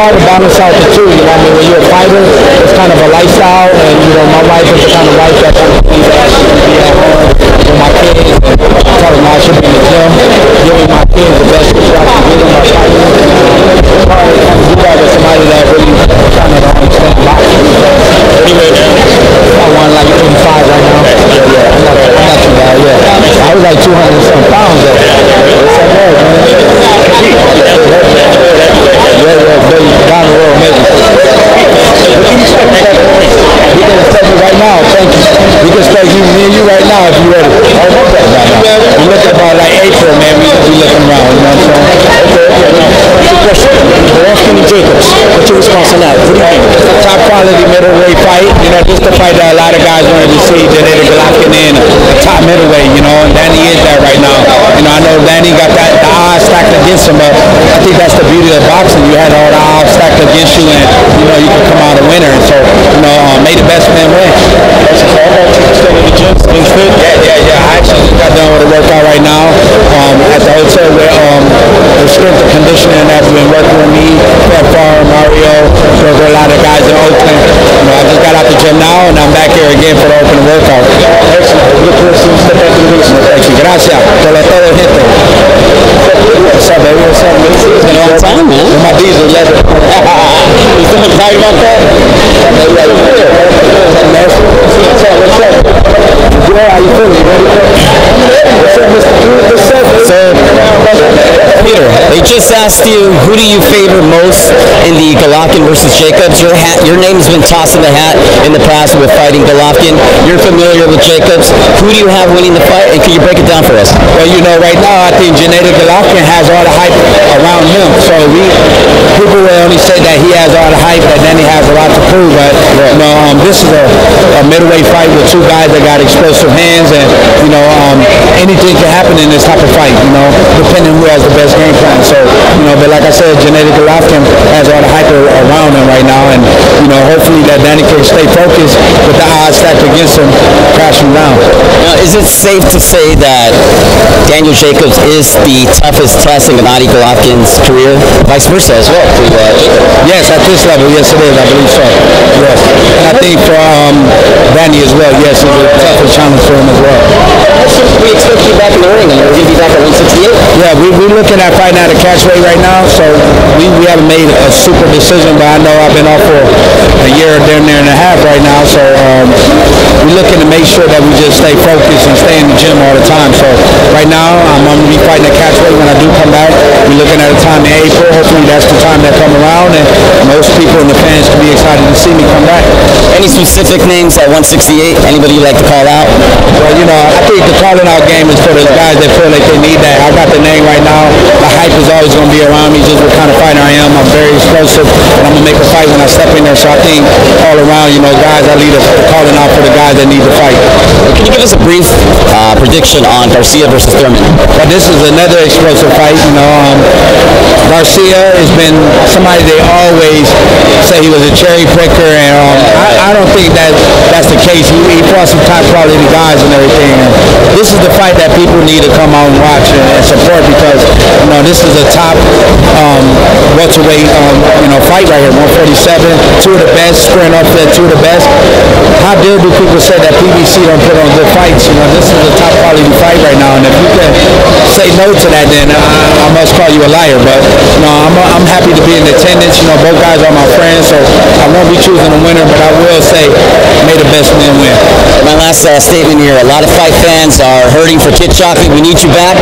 hard to balance out the two, you know, I mean, when you're a fighter, it's kind of a lifestyle, and, you know, my wife is the kind of wife that kind of sees that she should be at home with my kids, and I tell them I should be in the gym, giving my kids the best shot to give them my fighting, and it's hard to kind of do that with somebody that really kind of understand boxing. I won like 85 right now. Yeah, I'm not too bad, yeah. I was like 200-some pounds, though. It's like, hey, Jacobs, what's your response on that? What do you think? Top quality middleweight fight, you know, just the fight that a lot of guys wanted to see, Gennady Golovkin in a top middleweight, you know, and Danny is that right now. You know, I know Danny got that, the odds stacked against him, but I think that's the beauty of boxing. You had all the odds stacked against you, and, you know, you can come out a winner. So, you know, may the best man win. That's all about you still in the gym, things fit? Yeah. I actually got done with a workout right now at the hotel where the strength and conditioning has been working with me. Brett Mario, there were a lot of guys in Oakland. You know, I just got out the gym now, and I'm back here again for the open workout. Excellent. Look forward to step back to the next one. Thank you. Gracias. What's up, baby? What's up, man? It's been a long time, man. With my diesel leather. You still excited about that? What's up? Yeah, how you feeling? What's up, Mr. Peter, they just asked you, who do you favor most in the Golovkin versus Jacobs? Your name has been tossed in the hat in the past with fighting Golovkin. You're familiar with Jacobs. Who do you have winning the fight, and can you break it down for us? Well, you know, right now, I think Gennady Golovkin has all the hype around him. So people will only say that he has all the hype, but then he has a lot to prove. But, you know, this is a middleweight fight with two guys that got explosive hands, and, you know, anything can happen in this type of fight, you know, depending who has the best game plan. So, you know, but like I said, Gennady Golovkin has all the hype around him right now, and, you know, hopefully that Danny can stay focused with the odds stacked against him, crash him down. Now, is it safe to say that Daniel Jacobs is the toughest test in Gennady Golovkin's career, vice versa as well? Yes, at this level, yes it is, I believe so. Yes, and I think for Danny as well, yes, it's a toughest challenge for him as well. We expect you back in the ring, and we're going to be back at 168? Yeah, we're looking at fighting at a catch weight right now, so we haven't made a super decision, but I know I've been off for a year, damn near and a half right now, so we're looking to make sure that we just stay focused and stay in the gym all the time. So right now, I'm going to be fighting at catch weight when I do come back. We're looking at a time in April. Hopefully that's the time that come around, and most people and the fans can be excited to see me come back. Any specific names at 168? Anybody you'd like to call out? Well, you know, I think the calling out game is for those guys that feel like they need that. I got the name right now. The hype is always going to be around me, just what kind of fighter I am. I'm very explosive, and I'm going to make a fight when I step in there. So I think all around, you know, guys, I lead a calling out for the guys that need to fight. Can you give us a brief prediction on Garcia versus Thurman? Well, this is another explosive fight. You know, Garcia has been somebody they always say he was a cherry picker, and I don't think that's the case. He fought some top quality guys and everything. This is the fight that people need to come out and watch and support, because, you know, this is a top welterweight you know, fight right here, 147, two of the best, squaring up there, two of the best. How dare do people say that PBC don't put on good fights? You know, this is a top quality fight right now, and if you can say no to that, then I must call you a liar. But, you know, I'm happy to be in attendance. You know, both guys are my friends, so I won't be choosing a winner, but I will say, may the best man win. My last statement here, a lot of fight fans are hurting for Kid Chocolate. We need you back.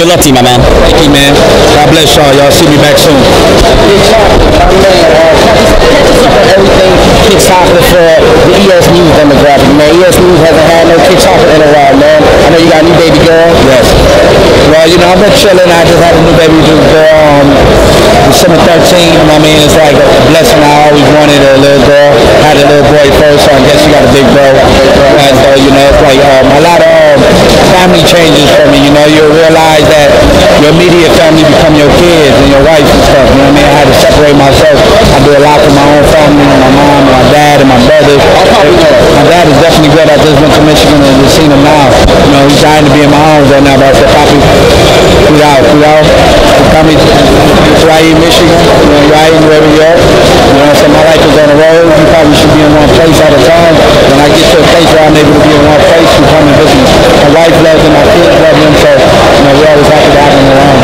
Good luck to you, my man. Thank you, man. God bless y'all. Y'all see me back soon. Kid Chocolate, my man. Everything Kid Chocolate for the ES News demographic, man. ES News hasn't had no Kid Chocolate in a while, man. I know you got a new baby girl. Yes. Well, you know, I've been chilling. I just had a new baby girl on December 13th. You know what I mean? It's like a blessing. I always wanted a little girl. Had a little boy first, so I guess you got a big bro. And so, you know, it's like a lot of family changes for me. You know, you'll realize that your immediate family become your kids and your wife and stuff. You know what I mean? I had to separate myself. I do a lot for my own family, and my mom, and my dad, and my brothers. My dad is definitely good. I just went to Michigan and just seen him now. You know, he's dying to be in my arms right now, but I said, Papi, cuidado, cuidado. It's right. i.e. Michigan, i.e. New York. You know, so my life is on the road. You probably should be in one place at a time. When I get to a place where I'm able to be in one place, you come and visit me. My wife loves him, my kids love him, so you know, we always have to have him around.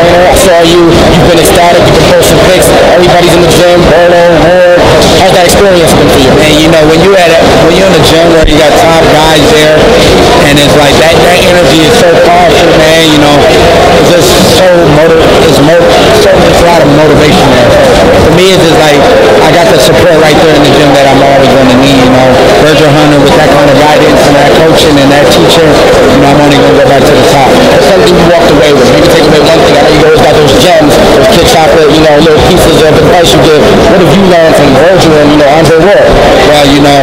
I saw you, you've been ecstatic with the person fixed. Everybody's in the gym, Bolo, Ward. How's that experience been for you? Man, you know, when you're in the gym where you got top guys there, and it's like that energy is so powerful, man, you know. It's just so there's a lot of motivation there. For me, it's just like I got the support right there in the gym that I'm always going to need, you know. Virgil Hunter with that kind of guidance and that coaching and that teacher, you know, I'm only going to go back to the top. That's something you walked away with. You can take away one thing. I know you always got those gems, those Kid Chocolate, you know, little pieces of advice you give. What have you learned from Virgil and, you know, Andre Ward? Well, you know,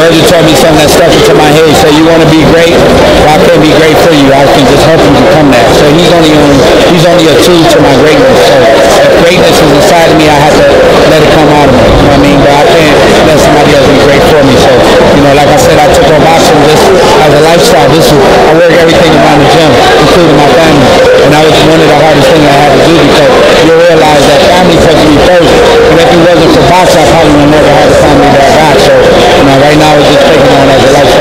Virgil told me something that stuck into my head. He said, you want to be great? Well, I can't be great for you. I can just help you become that. So he's only a tool to my greatness. So if greatness is inside of me, I have to let it come out of me. You know what I mean? But I can't let somebody else be great for me. So, you know, like I said, I took on boxing just as a lifestyle. I work everything around the gym, including my family. And that was one of the hardest things I had to do because you realize that family is supposed to be first. And if it wasn't for boxing, I probably would never have the family that I got. So, you know, right now it's just taking on as a lifestyle.